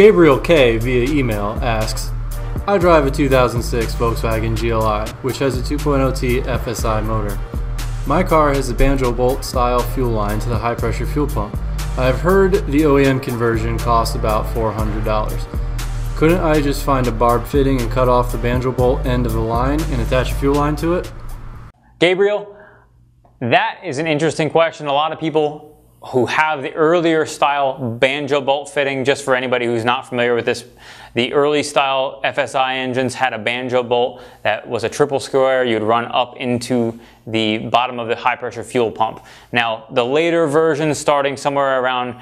Gabriel K via email asks, I drive a 2006 Volkswagen GLI, which has a 2.0T FSI motor. My car has a banjo bolt style fuel line to the high pressure fuel pump. I've heard the OEM conversion costs about $400. Couldn't I just find a barb fitting and cut off the banjo bolt end of the line and attach a fuel line to it? Gabriel, that is an interesting question. A lot of people who have the earlier style banjo bolt fitting, just for anybody who's not familiar with this, the early style FSI engines had a banjo bolt that was a triple square. You'd run up into the bottom of the high pressure fuel pump. Now the later versions, starting somewhere around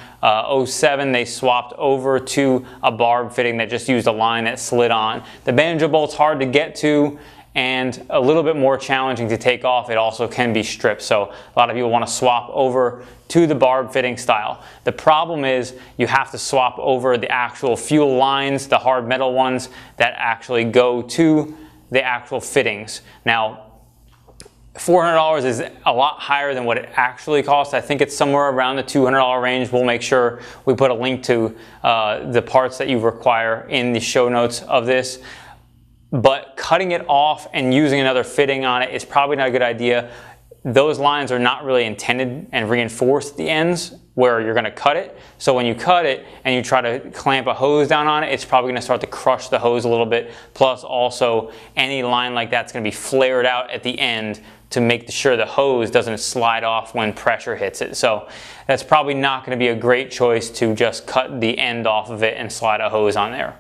07, they swapped over to a barb fitting that just used a line that slid on. The banjo bolt's hard to get to and a little bit more challenging to take off. It also can be stripped, so a lot of people want to swap over to the barb fitting style. The problem is you have to swap over the actual fuel lines, the hard metal ones that actually go to the actual fittings. Now, $400 is a lot higher than what it actually costs. I think it's somewhere around the $200 range. We'll make sure we put a link to the parts that you require in the show notes of this. But cutting it off and using another fitting on it is probably not a good idea. Those lines are not really intended and reinforced at the ends where you're going to cut it. So when you cut it and you try to clamp a hose down on it, it's probably going to start to crush the hose a little bit. Plus also any line like that's going to be flared out at the end to make sure the hose doesn't slide off when pressure hits it. So that's probably not going to be a great choice to just cut the end off of it and slide a hose on there.